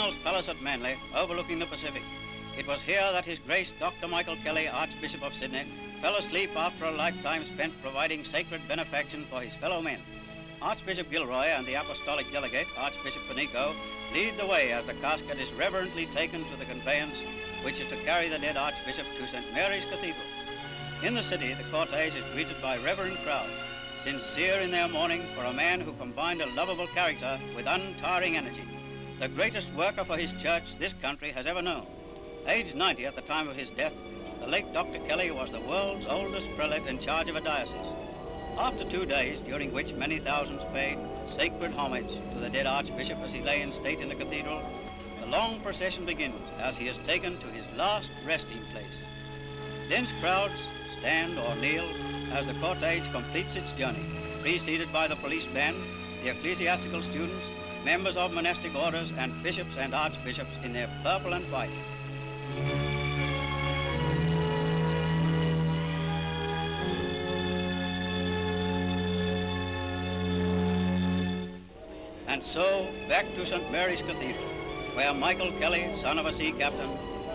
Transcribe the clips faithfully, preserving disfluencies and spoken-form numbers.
Cardinal's Palace at Manly, overlooking the Pacific. It was here that His Grace Doctor Michael Kelly, Archbishop of Sydney, fell asleep after a lifetime spent providing sacred benefaction for his fellow men. Archbishop Gilroy and the apostolic delegate, Archbishop Panico, lead the way as the casket is reverently taken to the conveyance which is to carry the dead Archbishop to Saint Mary's Cathedral. In the city, the cortege is greeted by reverent crowds, sincere in their mourning for a man who combined a lovable character with untiring energy, the greatest worker for his church this country has ever known. Aged ninety at the time of his death, the late Doctor Kelly was the world's oldest prelate in charge of a diocese. After two days, during which many thousands paid sacred homage to the dead Archbishop as he lay in state in the cathedral, the long procession begins as he is taken to his last resting place. Dense crowds stand or kneel as the cortege completes its journey, preceded by the police band, the ecclesiastical students, members of monastic orders, and bishops and archbishops in their purple and white. And so, back to Saint Mary's Cathedral, where Michael Kelly, son of a sea captain,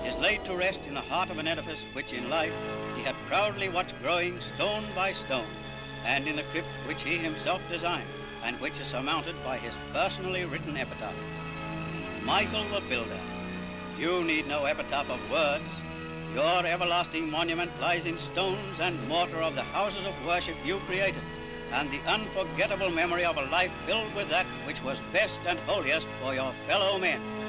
is laid to rest in the heart of an edifice which in life he had proudly watched growing stone by stone, and in the crypt which he himself designed, and which is surmounted by his personally written epitaph. Michael the Builder, you need no epitaph of words. Your everlasting monument lies in stones and mortar of the houses of worship you created, and the unforgettable memory of a life filled with that which was best and holiest for your fellow men.